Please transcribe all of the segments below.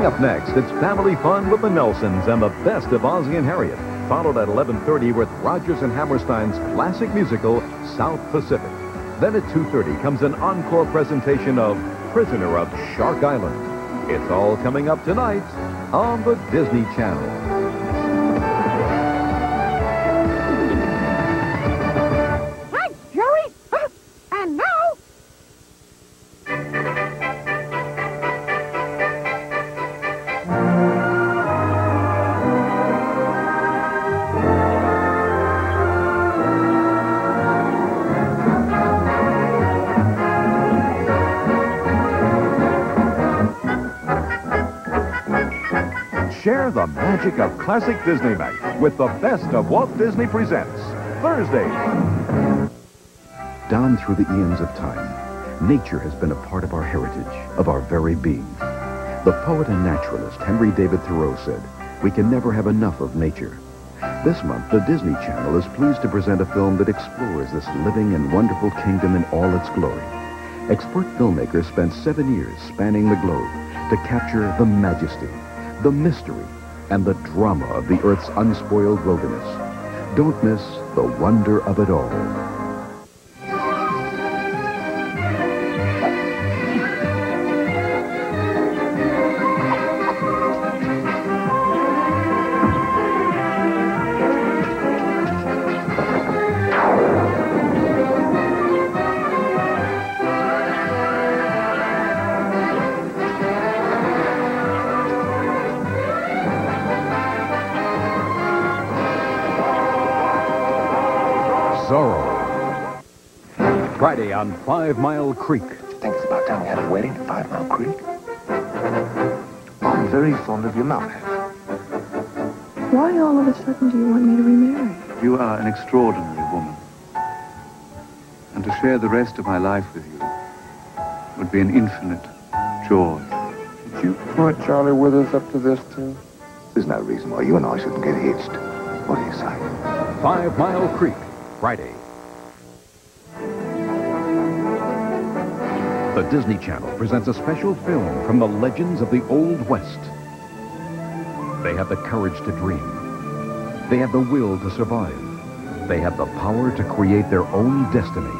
Coming up next, it's family fun with the Nelsons and the best of Ozzie and Harriet, followed at 11:30 with Rodgers and Hammerstein's classic musical, South Pacific. Then at 2:30 comes an encore presentation of Prisoner of Shark Island. It's all coming up tonight on the Disney Channel. Share the magic of classic Disney night with the best of Walt Disney Presents, Thursday. Down through the eons of time, nature has been a part of our heritage, of our very being. The poet and naturalist Henry David Thoreau said, "We can never have enough of nature." This month, the Disney Channel is pleased to present a film that explores this living and wonderful kingdom in all its glory. Expert filmmakers spent 7 years spanning the globe to capture the majesty, the mystery, and the drama of the Earth's unspoiled wilderness. Don't miss the wonder of it all. Zorro. Friday on 5 Mile Creek. You think it's about time we had a wedding at 5 Mile Creek? I'm very fond of your mouth. Why all of a sudden do you want me to remarry? You are an extraordinary woman. And to share the rest of my life with you would be an infinite joy. Did you put Charlie Withers up to this, too? There's no reason why you and I shouldn't get hitched. What do you say? 5 Mile Creek. Friday. The Disney Channel presents a special film from the legends of the Old West. They have the courage to dream. They have the will to survive. They have the power to create their own destiny.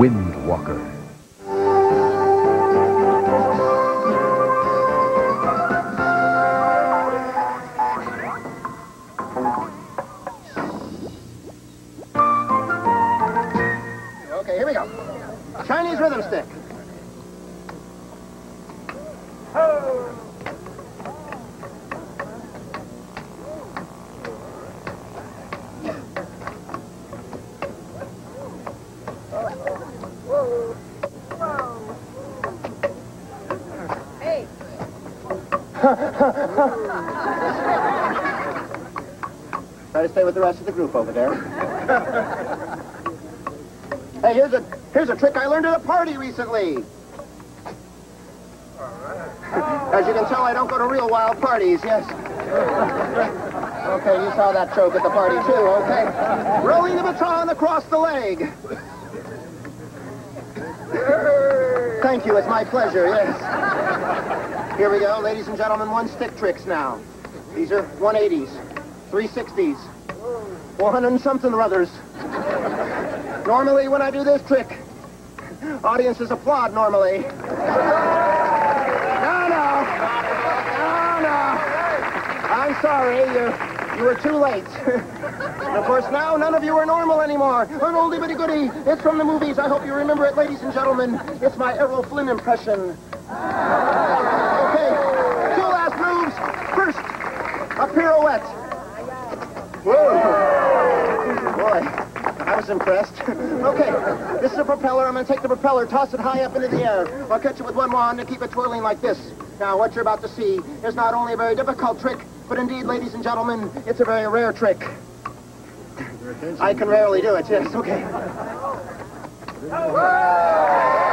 Windwalker. Try to stay with the rest of the group over there. Hey, here's a trick I learned at a party recently. As you can tell, I don't go to real wild parties, yes. Okay, you saw that joke at the party too, okay. Rolling the baton across the leg. Thank you, it's my pleasure, yes. Here we go, ladies and gentlemen, one stick tricks now. These are 180s, 360s, 400 and something or others. Normally, when I do this trick, audiences applaud normally. No. I'm sorry, you were too late. And of course, now none of you are normal anymore. An oldie but a goodie. It's from the movies. I hope you remember it, ladies and gentlemen. It's my Errol Flynn impression. A pirouette. Whoa. Boy, I was impressed. Okay, this is a propeller. I'm going to take the propeller, toss it high up into the air. I'll catch it with one wand and keep it twirling like this. Now, what you're about to see is not only a very difficult trick, but indeed, ladies and gentlemen, it's a very rare trick. I can rarely do it, yes, okay.